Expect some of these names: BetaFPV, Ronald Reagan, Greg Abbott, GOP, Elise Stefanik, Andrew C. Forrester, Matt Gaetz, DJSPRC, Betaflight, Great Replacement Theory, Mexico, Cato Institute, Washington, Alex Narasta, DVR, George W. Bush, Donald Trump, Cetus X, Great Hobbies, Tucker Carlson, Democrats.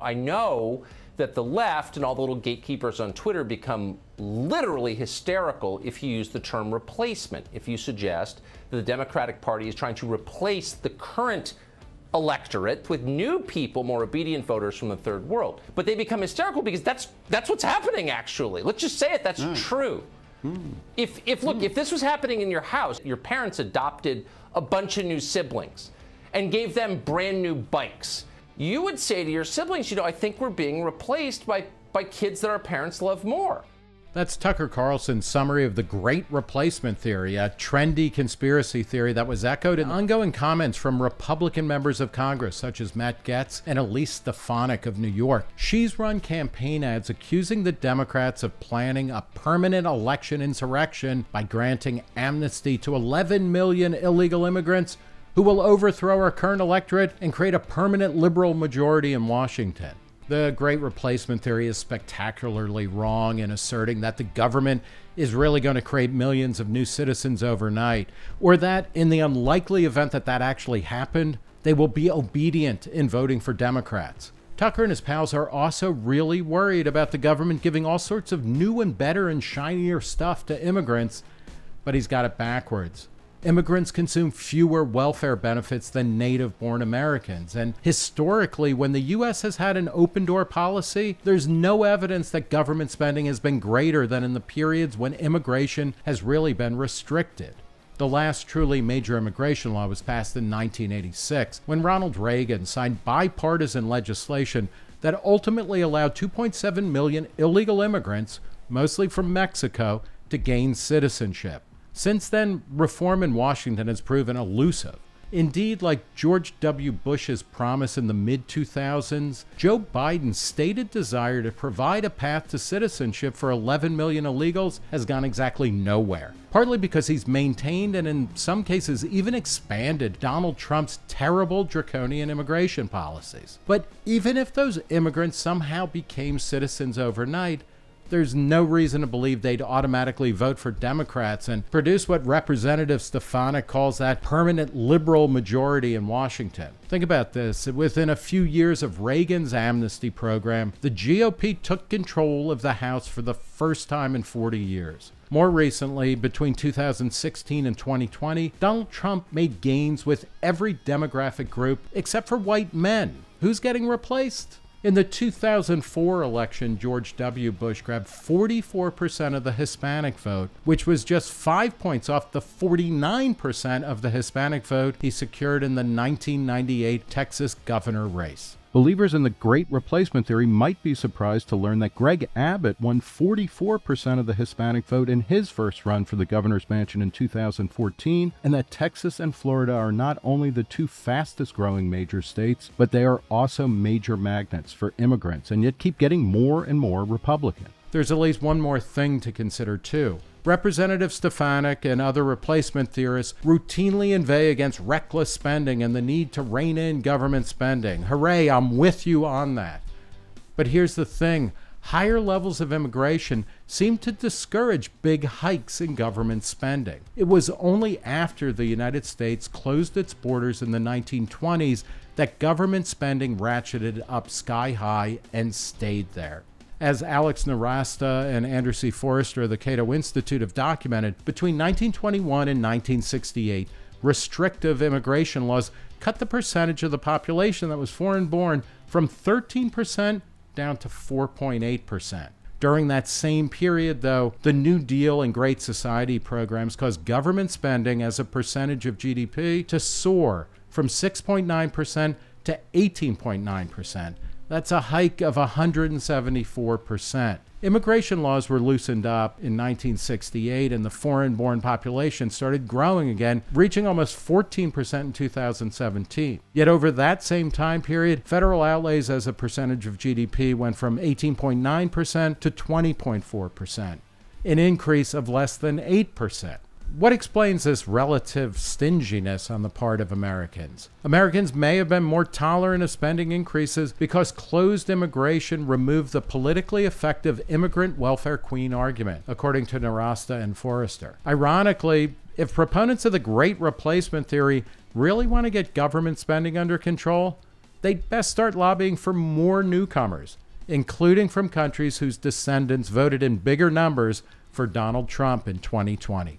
I know that the left and all the little gatekeepers on Twitter become literally hysterical if you use the term replacement, if you suggest that the Democratic Party is trying to replace the current electorate with new people, more obedient voters from the third world. But they become hysterical because that's what's happening, actually. Let's just say it, that's true. If this was happening in your house, your parents adopted a bunch of new siblings and gave them brand new bikes, you would say to your siblings, you know, I think we're being replaced by kids that our parents love more. That's Tucker Carlson's summary of the Great Replacement Theory, a trendy conspiracy theory that was echoed in ongoing comments from Republican members of Congress, such as Matt Gaetz and Elise Stefanik of New York. She's run campaign ads accusing the Democrats of planning a permanent election insurrection by granting amnesty to 11 million illegal immigrants who will overthrow our current electorate and create a permanent liberal majority in Washington. The Great Replacement Theory is spectacularly wrong in asserting that the government is really going to create millions of new citizens overnight, or that in the unlikely event that that actually happened, they will be obedient in voting for Democrats. Tucker and his pals are also really worried about the government giving all sorts of new and better and shinier stuff to immigrants, but he's got it backwards. Immigrants consume fewer welfare benefits than native-born Americans, and historically, when the U.S. has had an open-door policy, there's no evidence that government spending has been greater than in the periods when immigration has really been restricted. The last truly major immigration law was passed in 1986, when Ronald Reagan signed bipartisan legislation that ultimately allowed 2.7 million illegal immigrants, mostly from Mexico, to gain citizenship. Since then, reform in Washington has proven elusive. Indeed, like George W. Bush's promise in the mid-2000s, Joe Biden's stated desire to provide a path to citizenship for 11 million illegals has gone exactly nowhere, partly because he's maintained and in some cases even expanded Donald Trump's terrible draconian immigration policies. But even if those immigrants somehow became citizens overnight, there's no reason to believe they'd automatically vote for Democrats and produce what Representative Stefanik calls that permanent liberal majority in Washington. Think about this. Within a few years of Reagan's amnesty program, the GOP took control of the House for the first time in 40 years. More recently, between 2016 and 2020, Donald Trump made gains with every demographic group except for white men. Who's getting replaced? In the 2004 election, George W. Bush grabbed 44% of the Hispanic vote, which was just 5 points off the 49% of the Hispanic vote he secured in the 1998 Texas governor race. Believers in the Great Replacement Theory might be surprised to learn that Greg Abbott won 44% of the Hispanic vote in his first run for the governor's mansion in 2014, and that Texas and Florida are not only the two fastest growing major states, but they are also major magnets for immigrants, and yet keep getting more and more Republican. There's at least one more thing to consider, too. Representative Stefanik and other replacement theorists routinely inveigh against reckless spending and the need to rein in government spending. Hooray, I'm with you on that. But here's the thing. Higher levels of immigration seem to discourage big hikes in government spending. It was only after the United States closed its borders in the 1920s that government spending ratcheted up sky high and stayed there. As Alex Narasta and Andrew C. Forrester of the Cato Institute have documented, between 1921 and 1968, restrictive immigration laws cut the percentage of the population that was foreign-born from 13% down to 4.8%. During that same period, though, the New Deal and Great Society programs caused government spending as a percentage of GDP to soar from 6.9% to 18.9%. That's a hike of 174%. Immigration laws were loosened up in 1968, and the foreign-born population started growing again, reaching almost 14% in 2017. Yet over that same time period, federal outlays as a percentage of GDP went from 18.9% to 20.4%, an increase of less than 8%. What explains this relative stinginess on the part of Americans? Americans may have been more tolerant of spending increases because closed immigration removed the politically effective immigrant welfare queen argument, according to Narasta and Forrester. Ironically, if proponents of the Great Replacement Theory really want to get government spending under control, they'd best start lobbying for more newcomers, including from countries whose descendants voted in bigger numbers for Donald Trump in 2020.